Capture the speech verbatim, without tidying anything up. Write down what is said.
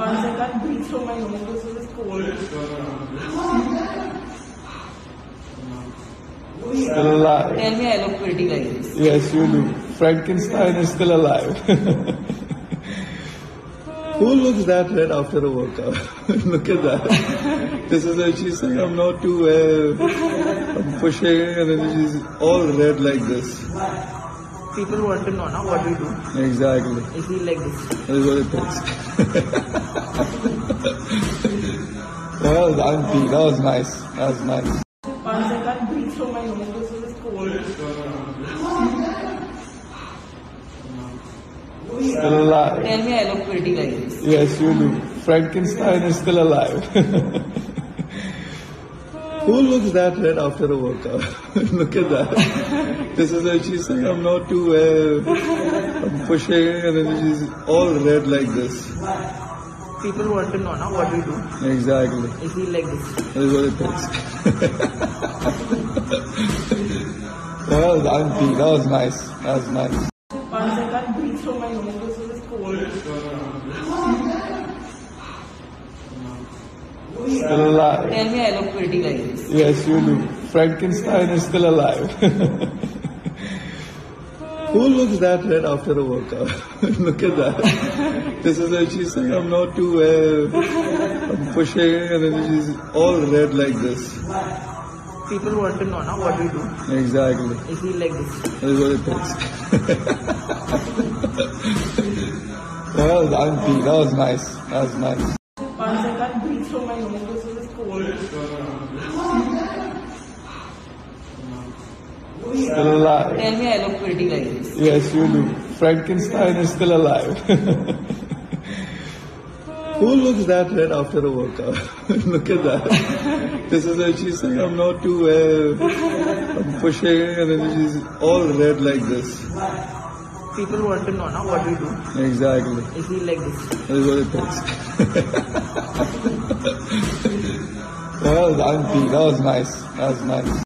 Once I can't breathe through my nose because it's cold. Still alive. Tell me I look pretty like this. Yes, you do. Frankenstein is still alive. Who looks that red after a workout? Look at that. This is how she's saying, I'm not too well. I'm pushing, and then she's all red like this. People want to know, now what do you do? Exactly. I feel like this. That is what it takes. Well done, P. That was nice. That was nice. Once I can't breathe through my nose because it's cold. Still alive. Tell me I look pretty like this. Yes, you do. Frankenstein is still alive. Who looks that red after a workout? Look at that. This is how she's saying, I'm not too well. I'm pushing, and then she's all red like this. People want to know, now what do you do? Exactly. I feel like this. That is what it takes. Well done, P. That was nice. That was nice. Once I can't breathe through my nose because it's cold. Still alive. Tell me I look pretty like this. Yes, you do. Frankenstein is still alive. Who looks that red after a workout? Look at that. This is how she's saying, I'm not too well. I'm pushing, and then she's all red like this. People want to know, now what do you do? Exactly. I feel like this. That is what it takes. Well done, P. That was nice. That was nice. Once I can't breathe through my nose because it's cold. Still alive. Tell me I look pretty like this. Yes, you do. Frankenstein is still alive. Who looks that red after a workout? Look at that. This is how she's saying, I'm not too well. I'm pushing, and then she's all red like this. People want to know, now what do you do? Exactly. I feel like this. That is what it takes. Well done, P. That was nice. That was nice.